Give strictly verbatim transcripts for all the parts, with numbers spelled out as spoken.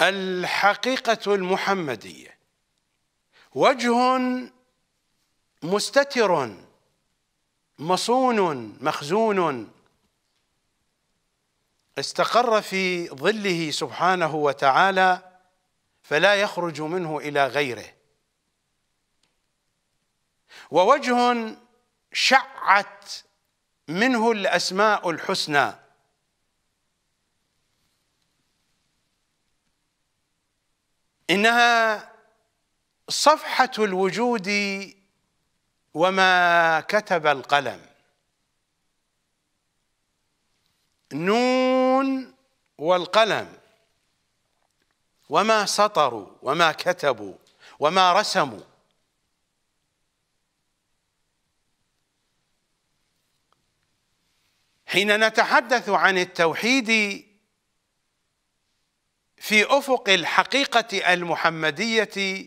الحقيقة المحمدية وجه مستتر مصون مخزون استقر في ظله سبحانه وتعالى فلا يخرج منه إلى غيره، ووجه شعت منه الأسماء الحسنى إنها صفحة الوجود وما كتب القلم. نون والقلم وما سطروا وما كتبوا وما رسموا. حين نتحدث عن التوحيد في أفق الحقيقة المحمدية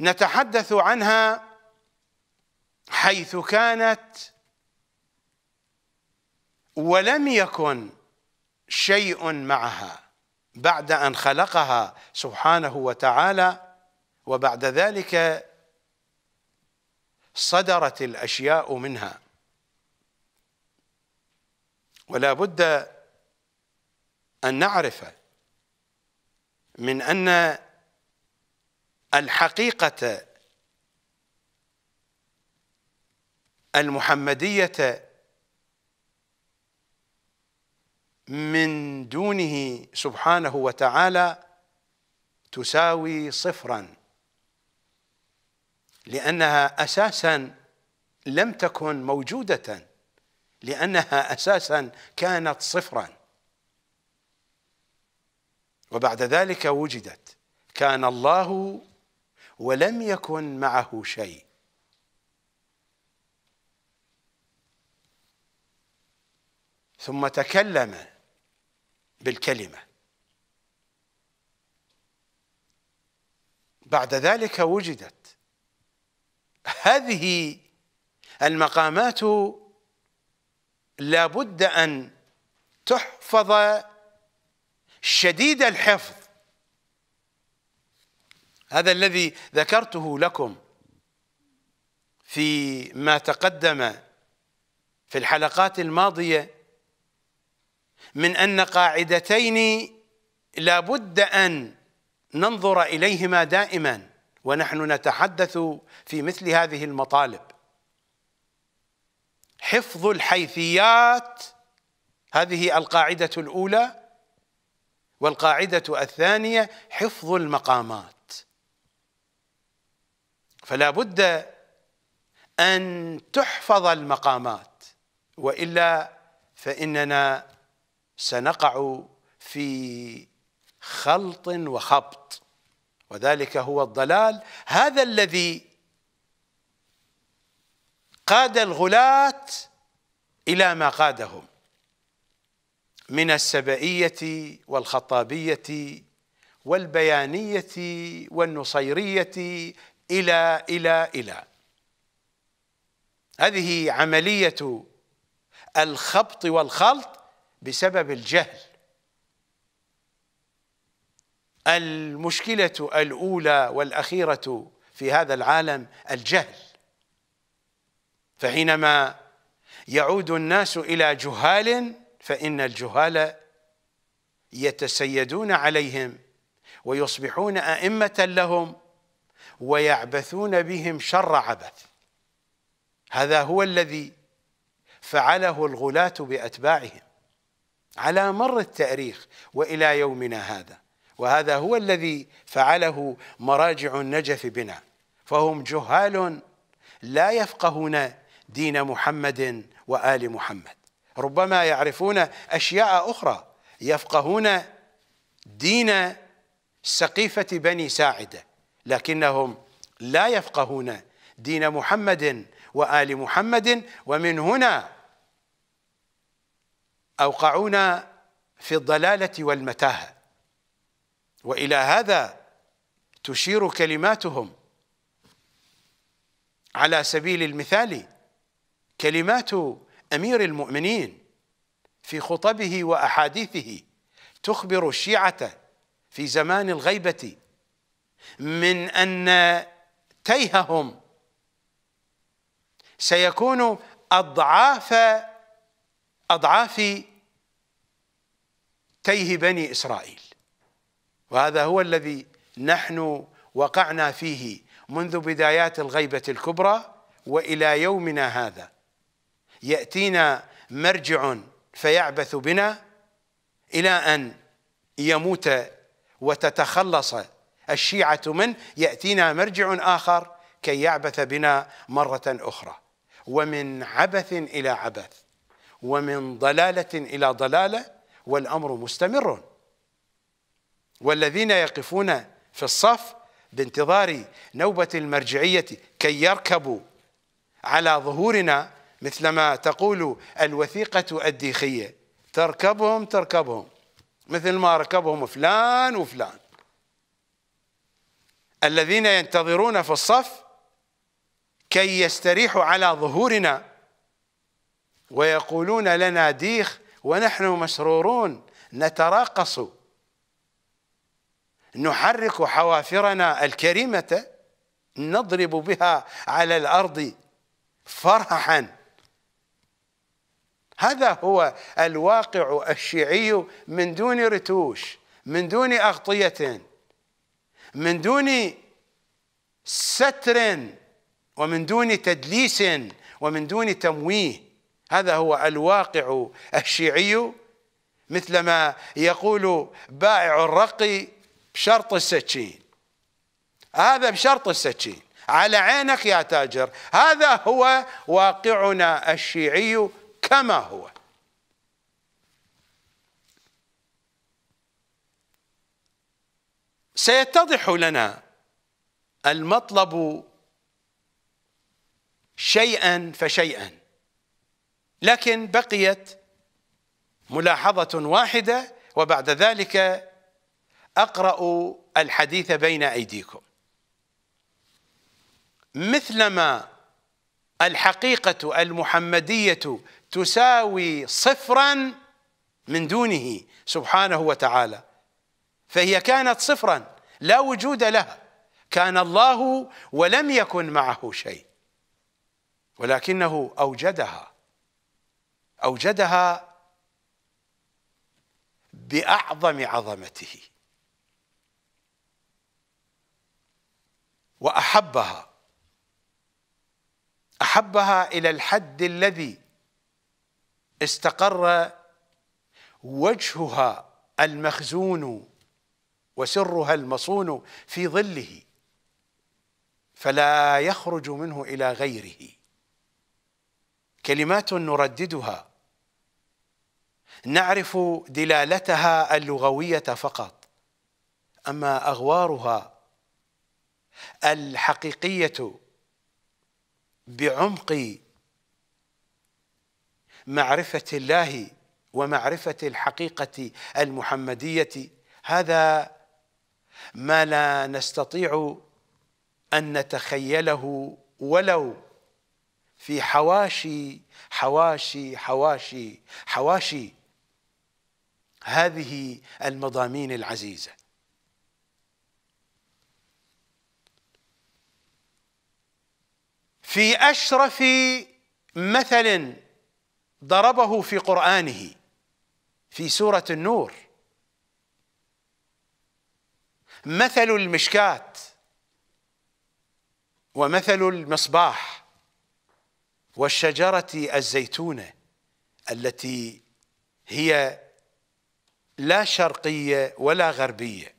نتحدث عنها حيث كانت ولم يكن شيء معها بعد أن خلقها سبحانه وتعالى، وبعد ذلك صدرت الأشياء منها. ولا بد أن نعرف من أن الحقيقة المحمدية من دونه سبحانه وتعالى تساوي صفرا، لأنها أساسا لم تكن موجودة، لأنها أساسا كانت صفرا وبعد ذلك وجدت. كان الله ولم يكن معه شيء. ثم تكلم بالكلمة، بعد ذلك وجدت. هذه المقامات لا بد أن تحفظ شديد الحفظ. هذا الذي ذكرته لكم فيما تقدم في الحلقات الماضية من أن قاعدتين لا بد أن ننظر إليهما دائما ونحن نتحدث في مثل هذه المطالب: حفظ الحيثيات، هذه القاعدة الأولى، والقاعدة الثانية حفظ المقامات. فلا بد أن تحفظ المقامات، وإلا فإننا سنقع في خلط وخبط، وذلك هو الضلال. هذا الذي قاد الغلاة إلى ما قادهم من السبئية والخطابية والبيانية والنصيرية إلى إلى إلى هذه عملية الخبط والخلط بسبب الجهل. المشكلة الأولى والأخيرة في هذا العالم الجهل. فحينما يعود الناس إلى جهال فإن الجهال يتسيدون عليهم ويصبحون أئمة لهم ويعبثون بهم شر عبث. هذا هو الذي فعله الغلاة بأتباعهم على مر التاريخ وإلى يومنا هذا، وهذا هو الذي فعله مراجع النجف بنا. فهم جهال لا يفقهون دين محمد وآل محمد. ربما يعرفون أشياء أخرى، يفقهون دين سقيفة بني ساعدة، لكنهم لا يفقهون دين محمد وآل محمد. ومن هنا أوقعونا في الضلالة والمتاهة. وإلى هذا تشير كلماتهم. على سبيل المثال كلمات أمير المؤمنين في خطبه وأحاديثه تخبر الشيعة في زمان الغيبة من أن تيههم سيكون أضعاف أضعاف تيه بني إسرائيل، وهذا هو الذي نحن وقعنا فيه منذ بدايات الغيبة الكبرى وإلى يومنا هذا. يأتينا مرجع فيعبث بنا إلى أن يموت وتتخلص الشيعة منه، يأتينا مرجع آخر كي يعبث بنا مرة أخرى. ومن عبث إلى عبث، ومن ضلالة إلى ضلالة، والأمر مستمر. والذين يقفون في الصف بانتظار نوبة المرجعية كي يركبوا على ظهورنا، مثلما تقول الوثيقة الديخية، تركبهم تركبهم مثل ما ركبهم فلان وفلان. الذين ينتظرون في الصف كي يستريحوا على ظهورنا ويقولون لنا ديخ، ونحن مسرورون نتراقص نحرك حوافرنا الكريمة، نضرب بها على الأرض فرحا. هذا هو الواقع الشيعي من دون رتوش، من دون أغطية، من دون ستر، ومن دون تدليس، ومن دون تمويه. هذا هو الواقع الشيعي، مثلما يقول بائع الرقي بشرط السكين، هذا بشرط السكين، على عينك يا تاجر. هذا هو واقعنا الشيعي كما هو. سيتضح لنا المطلب شيئا فشيئا، لكن بقيت ملاحظة واحدة، وبعد ذلك أقرأ الحديث بين أيديكم. مثلما الحقيقة المحمدية تساوي صفرا من دونه سبحانه وتعالى، فهي كانت صفرا لا وجود لها، كان الله ولم يكن معه شيء، ولكنه أوجدها أوجدها بأعظم عظمته، وأحبها أحبها إلى الحد الذي استقر وجهها المخزون وسرها المصون في ظله، فلا يخرج منه إلى غيره. كلمات نرددها نعرف دلالتها اللغوية فقط، أما أغوارها الحقيقية بعمق معرفة الله ومعرفة الحقيقة المحمدية، هذا ما لا نستطيع أن نتخيله ولو في حواشي حواشي حواشي حواشي هذه المضامين العزيزة. في أشرف مثل ضربه في قرآنه في سورة النور، مثل المشكاة ومثل المصباح والشجرة الزيتونة التي هي لا شرقية ولا غربية.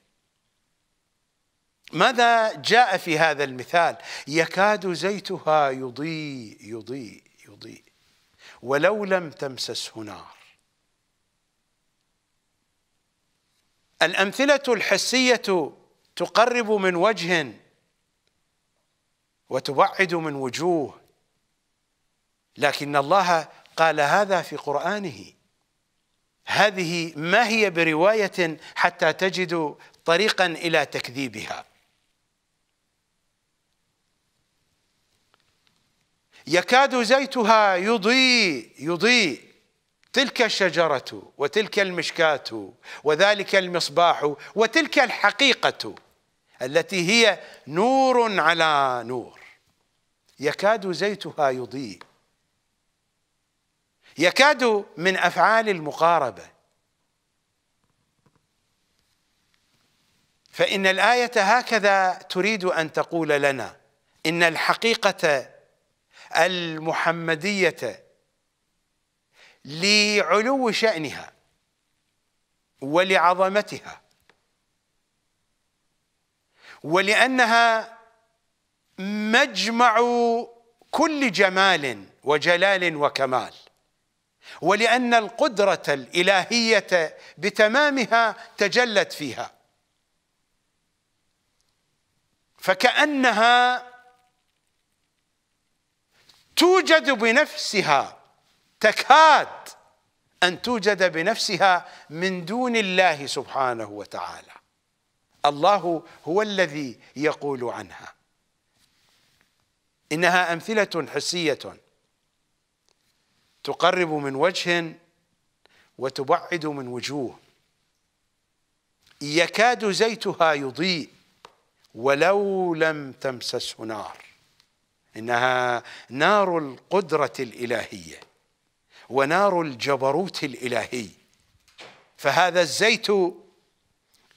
ماذا جاء في هذا المثال؟ يكاد زيتها يضيء يضيء يضيء ولو لم تمسسه نار. الأمثلة الحسية تقرب من وجه وتبعد من وجوه، لكن الله قال هذا في قرآنه. هذه ما هي برواية حتى تجد طريقا إلى تكذيبها. يكاد زيتها يضيء يضيء تلك الشجرة وتلك المشكاة وذلك المصباح وتلك الحقيقة التي هي نور على نور يكاد زيتها يضيء. يكاد من أفعال المقاربة، فإن الآية هكذا تريد أن تقول لنا إن الحقيقة المحمدية لعلو شأنها ولعظمتها ولأنها مجمع كل جمال وجلال وكمال، ولأن القدرة الإلهية بتمامها تجلت فيها، فكأنها توجد بنفسها، تكاد أن توجد بنفسها من دون الله سبحانه وتعالى. الله هو الذي يقول عنها إنها أمثلة حسية تقرب من وجه وتبعد من وجوه، يكاد زيتها يضيء ولو لم تمسسه نار. إنها نار القدرة الإلهية ونار الجبروت الإلهي، فهذا الزيت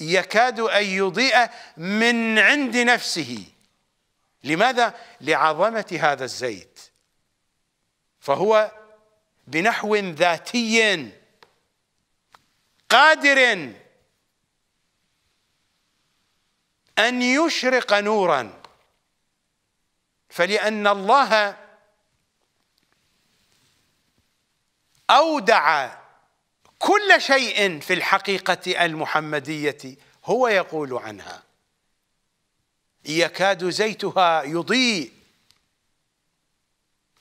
يكاد أن يضيء من عند نفسه. لماذا؟ لعظمة هذا الزيت، فهو بنحو ذاتي قادر أن يشرق نورا، فلأن الله أودع كل شيء في الحقيقة المحمدية هو يقول عنها يكاد زيتها يضيء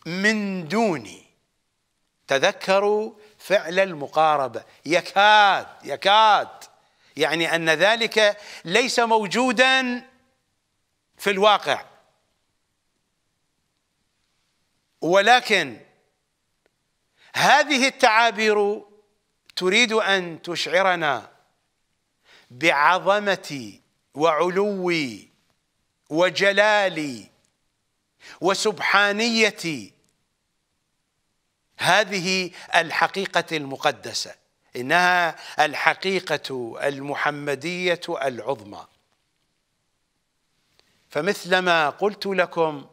من دوني. تذكروا فعل المقاربة، يكاد يكاد، يعني أن ذلك ليس موجودا في الواقع، ولكن هذه التعابير تريد أن تشعرنا بعظمة وعلو وجلال وسبحانية هذه الحقيقة المقدسة. إنها الحقيقة المحمدية العظمى، فمثلما قلت لكم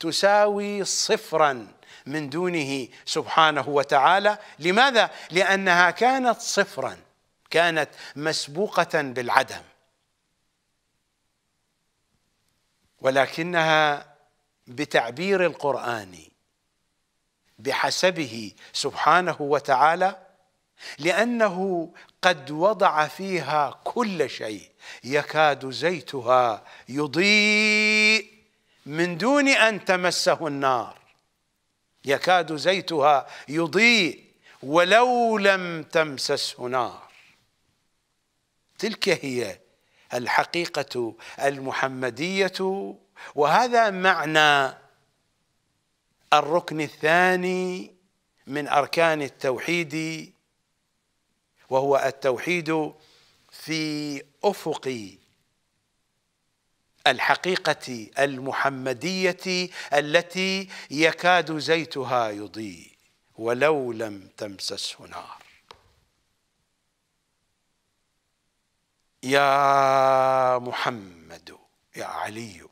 تساوي صفراً من دونه سبحانه وتعالى. لماذا؟ لأنها كانت صفراً، كانت مسبوقة بالعدم، ولكنها بتعبير القرآن بحسبه سبحانه وتعالى، لأنه قد وضع فيها كل شيء، يكاد زيتها يضيء من دون أن تمسه النار، يكاد زيتها يضيء ولو لم تمسسه نار. تلك هي الحقيقة المحمدية، وهذا معنى الركن الثاني من أركان التوحيد، وهو التوحيد في أفق الحقيقة المحمدية التي يكاد زيتها يضيء ولو لم تمسسه نار. يا محمد يا علي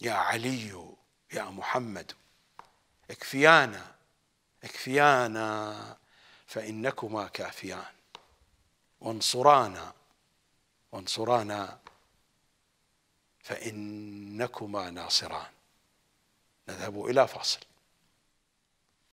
يا علي يا محمد اكفيانا اكفيانا فإنكما كافيان، وانصرانا وانصرانا فإنكما ناصران. نذهب إلى فاصل.